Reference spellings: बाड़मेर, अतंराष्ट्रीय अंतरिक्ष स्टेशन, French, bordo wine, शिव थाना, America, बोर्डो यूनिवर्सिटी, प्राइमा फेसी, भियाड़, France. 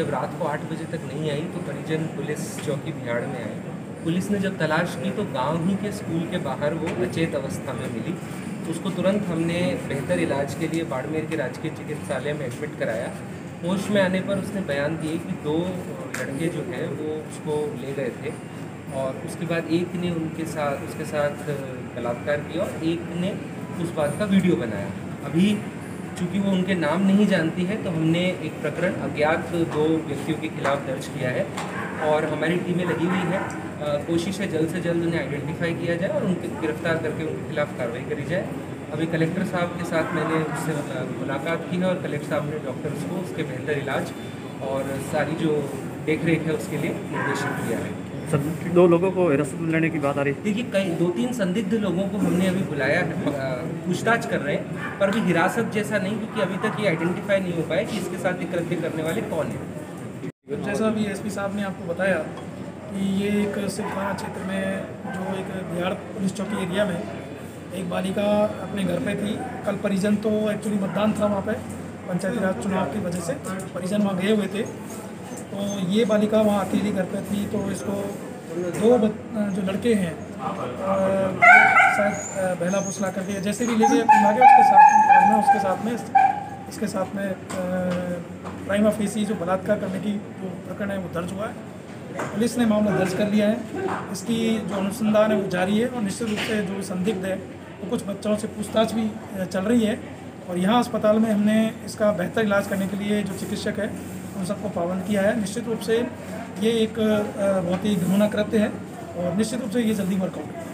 जब रात को 8 बजे तक नहीं आई तो परिजन पुलिस चौकी भियाड़ में आई। पुलिस ने जब तलाश की तो गांव ही के स्कूल के बाहर वो अचेत अवस्था में मिली। उसको तुरंत हमने बेहतर इलाज के लिए बाड़मेर के राजकीय चिकित्सालय में एडमिट कराया। होश में आने पर उसने बयान दिए कि 2 लड़के जो हैं वो उसको ले गए थे और उसके बाद एक ने उसके साथ बलात्कार किया और एक ने उस बात का वीडियो बनाया। अभी चूँकि वो उनके नाम नहीं जानती है तो हमने एक प्रकरण अज्ञात 2 व्यक्तियों के खिलाफ दर्ज किया है और हमारी टीमें लगी हुई है। कोशिश है जल्द से जल्द उन्हें आइडेंटिफाई किया जाए और उनके गिरफ्तार करके उनके खिलाफ कार्रवाई करी जाए। अभी कलेक्टर साहब के साथ मैंने उससे मुलाकात की है और कलेक्टर साहब ने डॉक्टर्स को उसके बेहतर इलाज और सारी जो देख रेख है उसके लिए निर्देशित किया है। 2 लोगों को हिरासत में लेने की बात आ रही है। देखिए कई 2-3 संदिग्ध लोगों को हमने अभी बुलाया है, पूछताछ कर रहे हैं, पर भी हिरासत जैसा नहीं क्योंकि अभी तक ये आइडेंटिफाई नहीं हो पाया कि इसके साथ ये कृत्य करने वाले कौन हैं। जैसा अभी एसपी साहब ने आपको बताया कि ये एक शिव थाना क्षेत्र में जो एक बिहार पुलिस चौकी एरिया में एक बालिका अपने घर पर थी। कल परिजन तो एक्चुअली मतदान था वहाँ पर, पंचायती राज चुनाव की वजह से परिजन वहाँ गए हुए थे। तो ये बालिका वहाँ अकेली घर पर थी तो इसको 2 जो लड़के हैं शायद बहला फुसला करके जैसे भी ले गए उसके साथ में प्राइमा फेसी जो बलात्कार करने की जो प्रकरण है वो दर्ज हुआ है। पुलिस ने मामला दर्ज कर लिया है। इसकी जो अनुसंधान है वो जारी है और निश्चित रूप से जो संदिग्ध है वो तो कुछ बच्चों से पूछताछ भी चल रही है और यहाँ अस्पताल में हमने इसका बेहतर इलाज करने के लिए जो चिकित्सक है उन सबको पाबंद किया है। निश्चित रूप से ये एक बहुत ही घृणा कृत्य है और निश्चित रूप से ये जल्दी वर्कआउट